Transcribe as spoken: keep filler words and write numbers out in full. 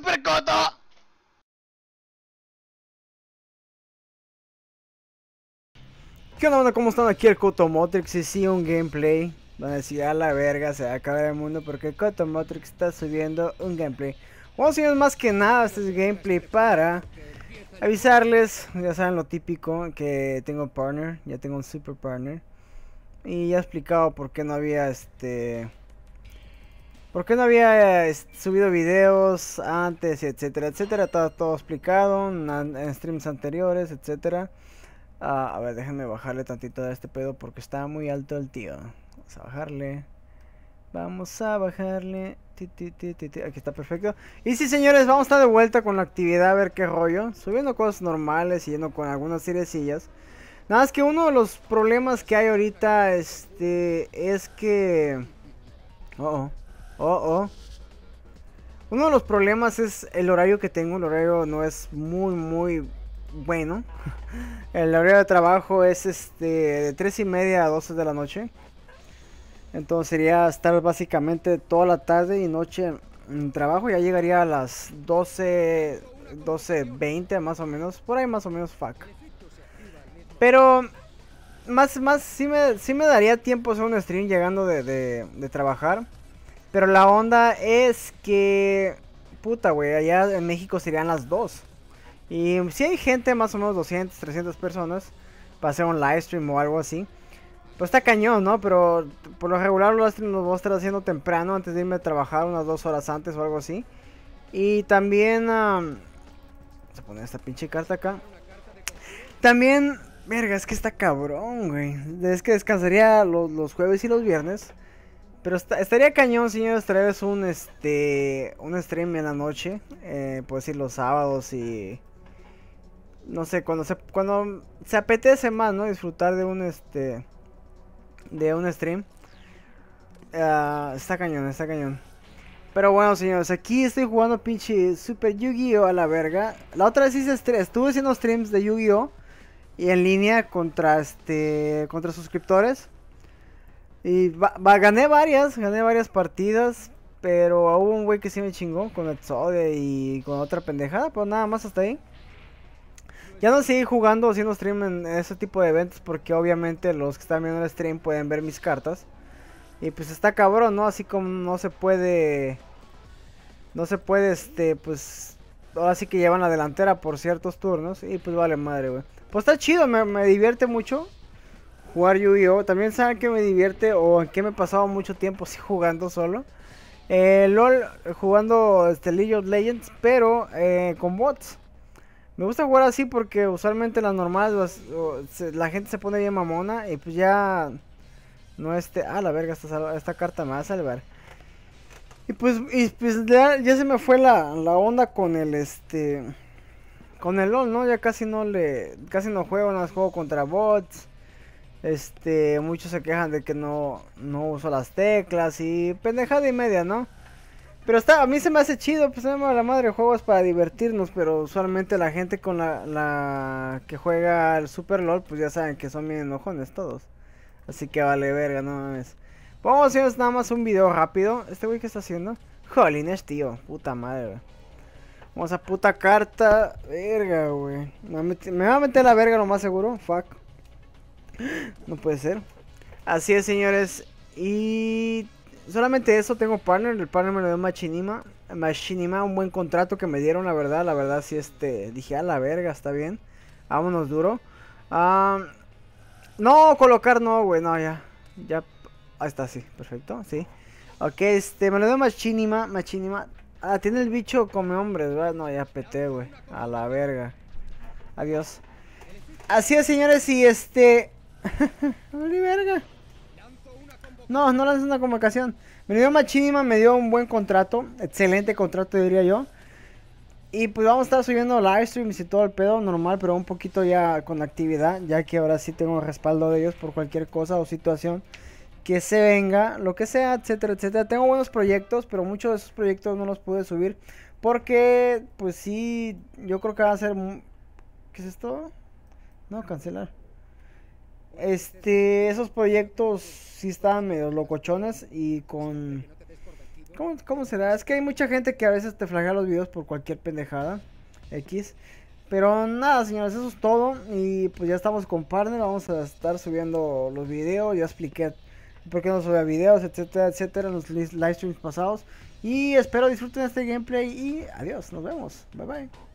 super coto. ¿Qué onda? ¿Cómo están? Aquí el Cotomotrix y sí un gameplay donde decía si a la verga se va a acabar el mundo porque Cotomotrix está subiendo un gameplay. Bueno, señores, más que nada este es gameplay para avisarles, ya saben lo típico, que tengo un partner, ya tengo un super partner. Y ya he explicado por qué no había este... por qué no había eh, subido videos antes, etcétera, etcétera. Está todo explicado en, en streams anteriores, etcétera. Uh, a ver, déjenme bajarle tantito de este pedo porque está muy alto el tío. Vamos a bajarle. Vamos a bajarle. Ti, ti, ti, ti, ti. Aquí está perfecto. Y sí, señores, vamos a estar de vuelta con la actividad a ver qué rollo. Subiendo cosas normales y yendo con algunas seriecillas. Nada más que uno de los problemas que hay ahorita este, es que... Oh, oh, oh, oh. Uno de los problemas es el horario que tengo. El horario no es muy, muy... bueno, el horario de trabajo es este de tres y media a doce de la noche. Entonces sería estar básicamente toda la tarde y noche en trabajo. Ya llegaría a las doce, doce veinte más o menos. Por ahí más o menos, fuck. Pero más, más, sí me, sí me daría tiempo hacer un stream llegando de, de, de trabajar. Pero la onda es que, puta güey, allá en México serían las dos. Y si hay gente, más o menos doscientas, trescientas personas, para hacer un live stream o algo así, pues está cañón, ¿no? Pero por lo regular los streams los voy a estar haciendo temprano, antes de irme a trabajar, unas dos horas antes o algo así. Y también... Um, vamos a poner esta pinche carta acá. También... verga, es que está cabrón, güey. Es que descansaría los, los jueves y los viernes. Pero está, estaría cañón, señores, traerles un, este, un stream en la noche. Eh, puedo decir los sábados y... no sé, cuando se, cuando se apetece más, ¿no? Disfrutar de un este de un stream. Uh, está cañón, está cañón. Pero bueno, señores, aquí estoy jugando pinche Super Yu-Gi-Oh a la verga. La otra vez hice estrés, estuve haciendo streams de Yu-Gi-Oh y en línea contra este contra suscriptores. Y va, va, gané varias, gané varias partidas, pero hubo un güey que sí me chingó con Exodia y con otra pendejada, pero nada más hasta ahí. Ya no seguí jugando o haciendo stream en ese tipo de eventos porque obviamente los que están viendo el stream pueden ver mis cartas. Y pues está cabrón, ¿no? Así como no se puede... no se puede, este, pues... ahora sí que llevan la delantera por ciertos turnos y pues vale madre, güey. Pues está chido, me, me divierte mucho jugar Yu-Gi-Oh. También saben que me divierte o en que me he pasado mucho tiempo así jugando solo. Eh, LOL, jugando este, League of Legends, pero eh, con bots. Me gusta jugar así porque usualmente las normales la gente se pone bien mamona y pues ya no este... ah, la verga, esta, esta carta me va a salvar. Y pues, y pues ya, ya se me fue la, la onda con el este... con el LOL, ¿no? Ya casi no le... casi no juego, no juego contra bots. Este... muchos se quejan de que no, no uso las teclas y pendejada y media, ¿no? Pero está, a mí se me hace chido, pues a la madre, juegos para divertirnos, pero usualmente la gente con la, la que juega el Super LOL, pues ya saben que son bien enojones todos. Así que vale verga, no mames. Vamos a hacer nada más un video rápido. ¿Este güey qué está haciendo? Jolines, tío, puta madre, güey. Vamos a puta carta, verga, güey. Me va a meter la verga lo más seguro, fuck. No puede ser. Así es, señores, y... solamente eso, tengo partner, el partner me lo dio Machinima, Machinima, un buen contrato que me dieron, la verdad, la verdad sí, este, dije, a la verga, está bien, vámonos duro. Um, no, colocar no, güey, no, ya, ya, ahí está, sí, perfecto, sí. Ok, este, me lo dio Machinima, Machinima, ah, tiene el bicho come hombres, ¿verdad? No, ya peté, güey, a la verga, adiós. Así es, señores, y este, vale verga. No, no lanzó una convocación. Me dio Machinima, me dio un buen contrato. Excelente contrato, diría yo. Y pues vamos a estar subiendo live streams y todo el pedo normal, pero un poquito ya con actividad, ya que ahora sí tengo el respaldo de ellos por cualquier cosa o situación que se venga, lo que sea, etcétera, etcétera. Tengo buenos proyectos, pero muchos de esos proyectos no los pude subir porque, pues sí, yo creo que va a ser... ¿qué es esto? No, cancelar. Este, esos proyectos sí estaban medio locochones y con, ¿Cómo, ¿Cómo será? Es que hay mucha gente que a veces te flagra los videos por cualquier pendejada X. Pero nada, señores, eso es todo. Y pues ya estamos con Partner. Vamos a estar subiendo los videos. Ya expliqué por qué no subía videos, etcétera, etcétera, en los live streams pasados. Y espero disfruten este gameplay. Y adiós, nos vemos. Bye bye.